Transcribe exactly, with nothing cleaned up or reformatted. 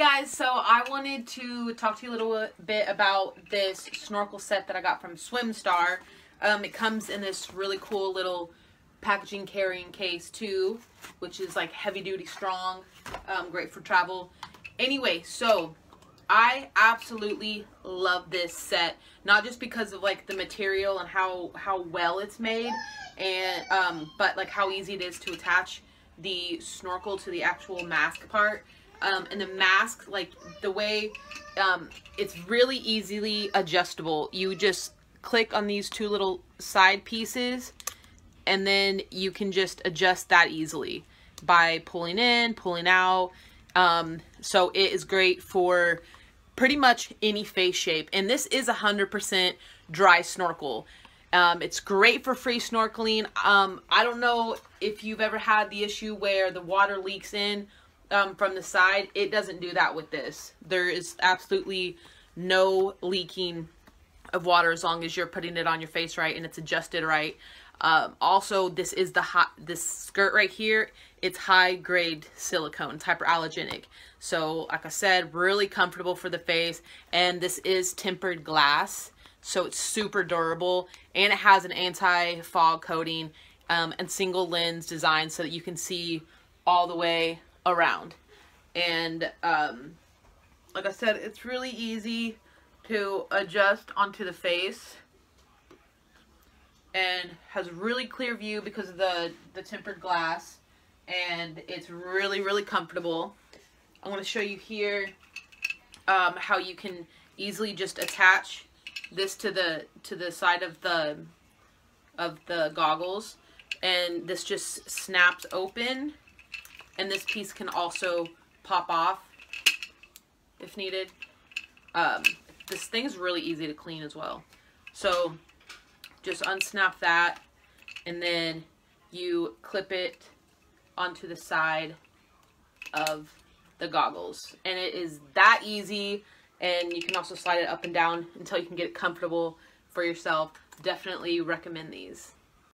guys, so I wanted to talk to you a little bit about this snorkel set that I got from Swimstar. Um, it comes in this really cool little packaging carrying case too, which is like heavy duty strong, um, great for travel. Anyway, so I absolutely love this set, not just because of like the material and how how well it's made, and um, but like how easy it is to attach the snorkel to the actual mask part. Um, and the mask, like the way um, it's really easily adjustable. You just click on these two little side pieces and then you can just adjust that easily by pulling in, pulling out. Um, so it is great for pretty much any face shape. And this is one hundred percent dry snorkel. Um, it's great for free snorkeling. Um, I don't know if you've ever had the issue where the water leaks in Um, from the side. It doesn't do that with this. There is absolutely no leaking of water as long as you're putting it on your face right and it's adjusted right. Um, also, this is the hot, this skirt right here, it's high grade silicone, it's hyperallergenic. So like I said, really comfortable for the face, and this is tempered glass. So it's super durable, and it has an anti-fog coating um, and single lens design so that you can see all the way around. And um like I said, it's really easy to adjust onto the face and has really clear view because of the the tempered glass, and it's really really comfortable. I want to show you here um how you can easily just attach this to the to the side of the of the goggles, and this just snaps open. And this piece can also pop off if needed. Um, this thing's really easy to clean as well. So just unsnap that, and then you clip it onto the side of the goggles. And it is that easy, and you can also slide it up and down until you can get it comfortable for yourself. Definitely recommend these.